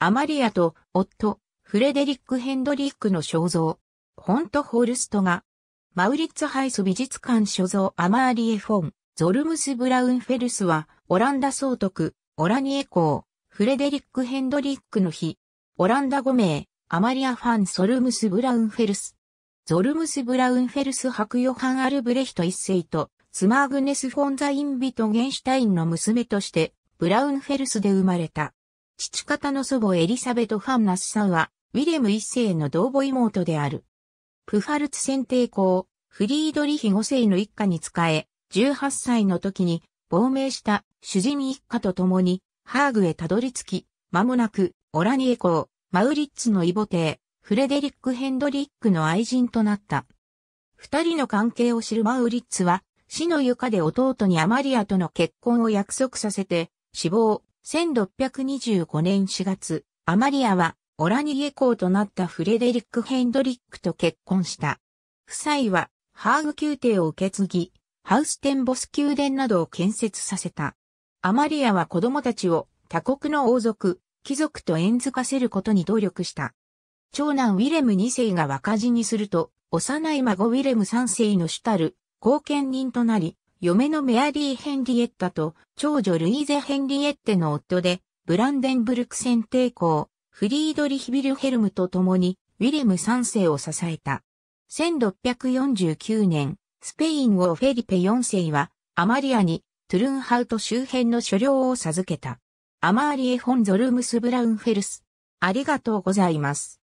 アマリアと夫、フレデリック・ヘンドリックの肖像、ホント・ホルストが、マウリッツハイス美術館所蔵アマーリエ・フォン・ゾルムス・ブラウンフェルスは、オランダ総督、オラニエ公、フレデリック・ヘンドリックの妃、オランダ5名、アマリア・ファン・ゾルムス・ブラウンフェルス。ゾルムス・ブラウンフェルス伯ヨハン・アルブレヒト一世と、ツマーグネス・フォン・ザ・インビトゲンシュタインの娘として、ブラウンフェルスで生まれた。父方の祖母エリサベト・ファン・ナッサンは、ウィレム一世の同母妹である。プファルツ選帝公、フリードリヒ5世の一家に仕え、18歳の時に亡命した主人一家と共にハーグへたどり着き、間もなくオラニエ公、マウリッツの異母弟、フレデリック・ヘンドリックの愛人となった。二人の関係を知るマウリッツは、死の床で弟にアマリアとの結婚を約束させて、死亡、1625年4月、アマリアは、オラニエ公となったフレデリック・ヘンドリックと結婚した。夫妻は、ハーグ宮廷を受け継ぎ、ハウステンボス宮殿などを建設させた。アマリアは子供たちを他国の王族、貴族と縁づかせることに努力した。長男ウィレム2世が若死にすると、幼い孫ウィレム3世の主たる後見人となり、嫁のメアリー・ヘンリエッタと長女ルイーゼ・ヘンリエッテの夫で、ブランデンブルク選帝公、フリードリヒ・ヴィルヘルムと共に、ウィレム3世を支えた。1649年、スペイン王フェリペ4世は、アマリアに、トゥルンハウト周辺の所領を授けた。アマーリエ・フォン・ゾルムス・ブラウンフェルス。ありがとうございます。